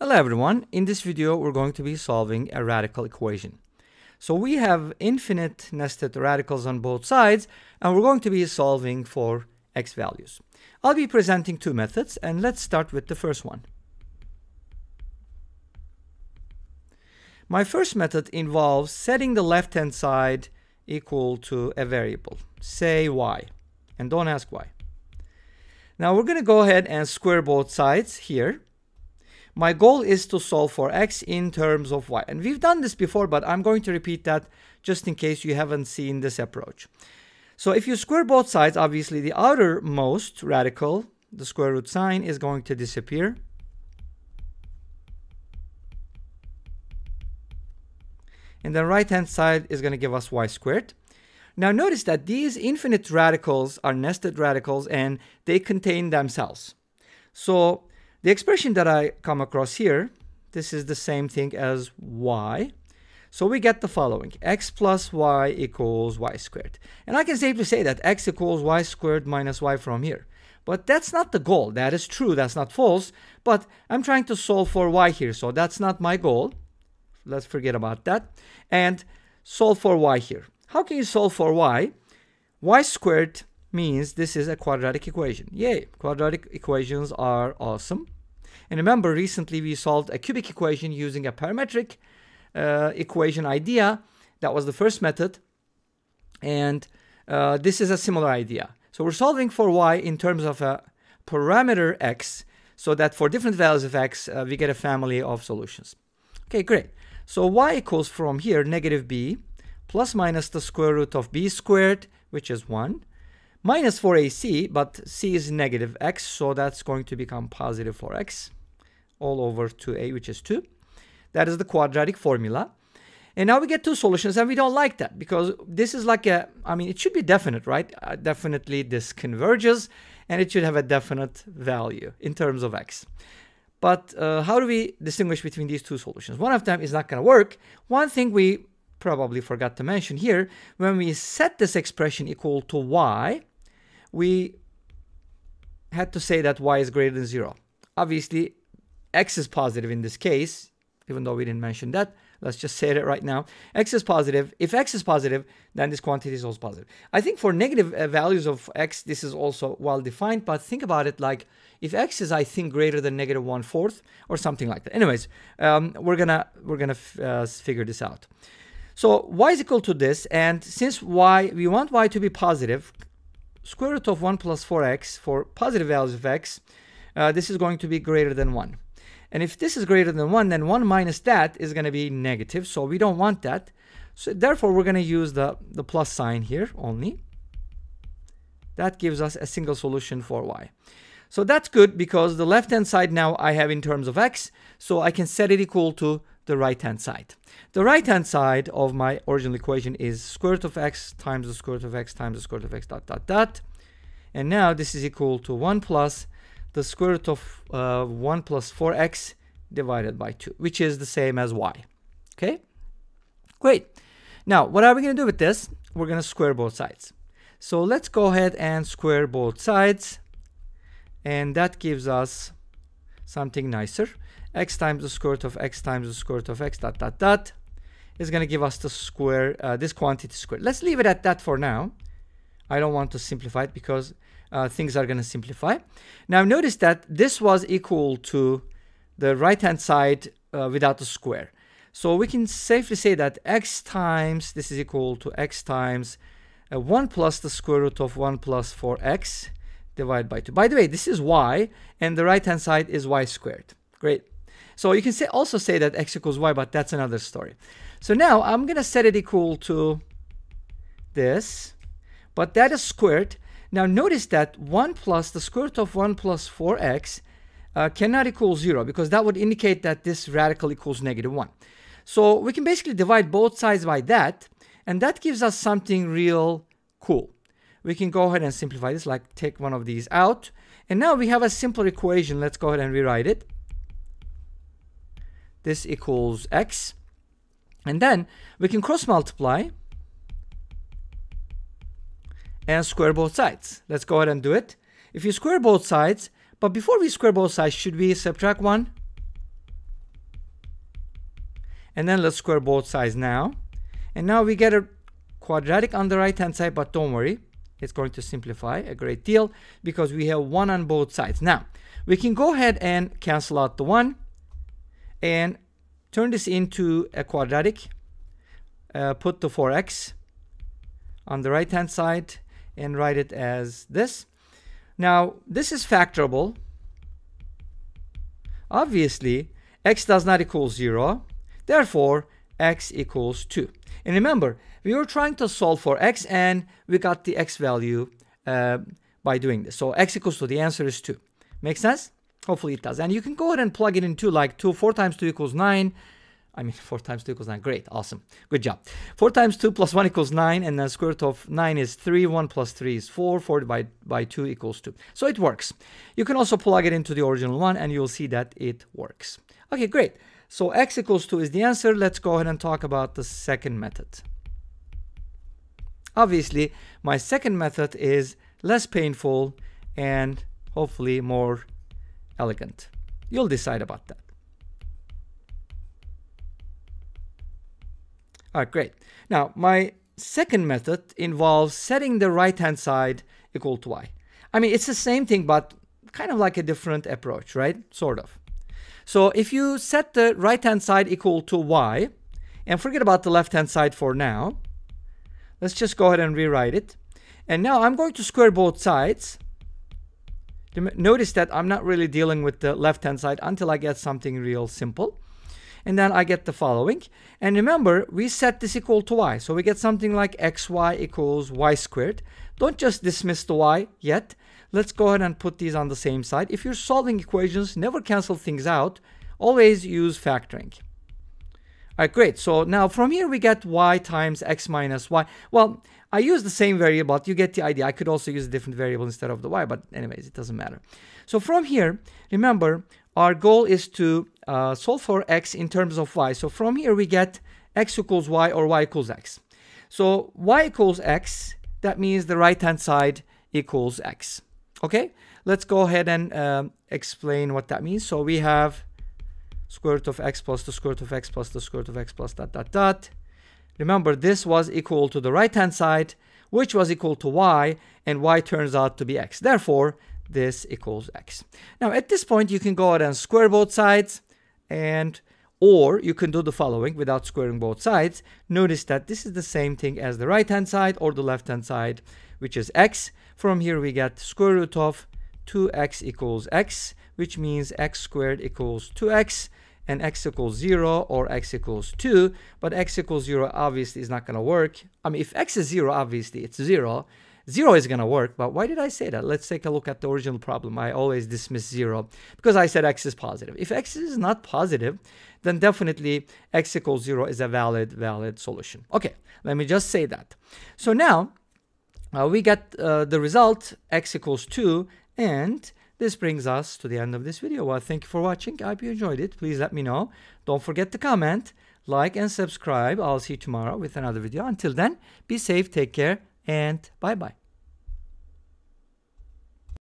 Hello everyone, in this video we're going to be solving a radical equation. So we have infinite nested radicals on both sides and we're going to be solving for x values. I'll be presenting two methods and let's start with the first one. My first method involves setting the left hand side equal to a variable, say y, and don't ask why. Now we're going to go ahead and square both sides here. My goal is to solve for x in terms of y. And we've done this before, but I'm going to repeat that just in case you haven't seen this approach. So if you square both sides, obviously the outermost radical, the square root sign, is going to disappear. And the right-hand side is going to give us y squared. Now notice that these infinite radicals are nested radicals and they contain themselves. So the expression that I come across here, this is the same thing as y. So we get the following, x plus y equals y squared. And I can safely say that x equals y squared minus y from here. But that's not the goal. That is true, that's not false. But I'm trying to solve for y here, so that's not my goal. Let's forget about that. And solve for y here. How can you solve for y? Y squared means this is a quadratic equation. Yay, quadratic equations are awesome. And remember, recently we solved a cubic equation using a parametric equation idea. That was the first method. And this is a similar idea. So we're solving for y in terms of a parameter x, so that for different values of x, we get a family of solutions. Okay, great. So y equals from here, negative b, plus minus the square root of b squared, which is 1, minus 4ac, but c is negative x, so that's going to become positive 4x, all over 2a, which is 2. That is the quadratic formula. And now we get two solutions, and we don't like that, because this is like a, I mean, it should be definite, right? Definitely this converges, and it should have a definite value in terms of x. But how do we distinguish between these two solutions? One of them is not going to work. One thing we probably forgot to mention here, when we set this expression equal to y, we had to say that y is greater than 0. Obviously, x is positive in this case, even though we didn't mention that. Let's just say it right now. X is positive. If x is positive, then this quantity is also positive. I think for negative values of x, this is also well-defined, but think about it like if x is, I think, greater than negative 1/4 or something like that. Anyways, we're gonna figure this out. So y is equal to this, and since y, we want y to be positive, square root of 1 plus 4x for positive values of x, this is going to be greater than 1. And if this is greater than 1, then 1 minus that is going to be negative, so we don't want that. So therefore, we're going to use the plus sign here only. That gives us a single solution for y. So that's good because the left-hand side now I have in terms of x, so I can set it equal to the right-hand side. The right-hand side of my original equation is square root of x times the square root of x times the square root of x dot dot dot. And now this is equal to 1 plus the square root of 1 plus 4x divided by 2, which is the same as y. Okay? Great. Now, what are we going to do with this? We're going to square both sides. So let's go ahead and square both sides. And that gives us something nicer. X times the square root of x times the square root of x dot dot dot is going to give us the square, this quantity squared. Let's leave it at that for now. I don't want to simplify it because things are going to simplify. Now notice that this was equal to the right hand side without the square. So we can safely say that x times this is equal to x times 1 plus the square root of 1 plus 4x divided by 2. By the way, this is y and the right hand side is y squared. Great. So you can say, also say that x equals y, but that's another story. So now I'm going to set it equal to this, but that is squared. Now notice that 1 plus the square root of 1 plus 4x cannot equal 0 because that would indicate that this radical equals negative 1. So we can basically divide both sides by that, and that gives us something real cool. We can go ahead and simplify this, like take one of these out. And now we have a simpler equation. Let's go ahead and rewrite it. This equals x. And then we can cross multiply and square both sides. Let's go ahead and do it. If you square both sides, but before we square both sides, should we subtract 1? And then let's square both sides now. And now we get a quadratic on the right hand side, but don't worry, it's going to simplify a great deal because we have 1 on both sides. Now, we can go ahead and cancel out the 1 and turn this into a quadratic. Put the 4x on the right hand side and write it as this. Now, this is factorable. Obviously, x does not equal 0. Therefore, x equals 2. And remember, we were trying to solve for x and we got the x value by doing this. So x equals 2, the answer is 2. Make sense? Hopefully it does. And you can go ahead and plug it into like 2. 4 times 2 equals 9. 4 times 2 equals 9. Great. Awesome. Good job. 4 times 2 plus 1 equals 9. And then square root of 9 is 3. 1 plus 3 is 4. 4 by 2 equals 2. So it works. You can also plug it into the original one and you'll see that it works. Okay, great. So x equals 2 is the answer. Let's go ahead and talk about the second method. Obviously, my second method is less painful and hopefully more elegant. You'll decide about that. All right, great. Now, my second method involves setting the right-hand side equal to y. It's the same thing, but kind of like a different approach, right? Sort of. So if you set the right-hand side equal to y, and forget about the left-hand side for now, let's just go ahead and rewrite it. And now I'm going to square both sides. Notice that I'm not really dealing with the left-hand side until I get something real simple. And then I get the following. And remember, we set this equal to y. So we get something like xy equals y squared. Don't just dismiss the y yet. Let's go ahead and put these on the same side. If you're solving equations, never cancel things out. Always use factoring. All right, great. So now from here we get y times x minus y. Well, I use the same variable, but you get the idea. I could also use a different variable instead of the y, but anyways, it doesn't matter. So from here, remember, our goal is to solve for x in terms of y. So from here we get x equals y or y equals x. So y equals x, that means the right-hand side equals x. Okay, let's go ahead and explain what that means. So we have square root of x plus the square root of x plus the square root of x plus dot dot dot. Remember, this was equal to the right-hand side, which was equal to y, and y turns out to be x. Therefore, this equals x. Now, at this point, you can go ahead and square both sides, or you can do the following without squaring both sides. Notice that this is the same thing as the right-hand side or the left-hand side, which is x. From here, we get square root of 2x equals x, which means x squared equals 2x, and x equals 0 or x equals 2, but x equals 0 obviously is not going to work. If x is 0, obviously it's 0. 0 is going to work, but why did I say that? Let's take a look at the original problem. I always dismiss 0 because I said x is positive. If x is not positive, then definitely x equals 0 is a valid solution. Okay, let me just say that. So now we get the result, x equals 2, and this brings us to the end of this video. Well, thank you for watching. I hope you enjoyed it. Please let me know. Don't forget to comment, like, and subscribe. I'll see you tomorrow with another video. Until then, be safe, take care, and bye-bye.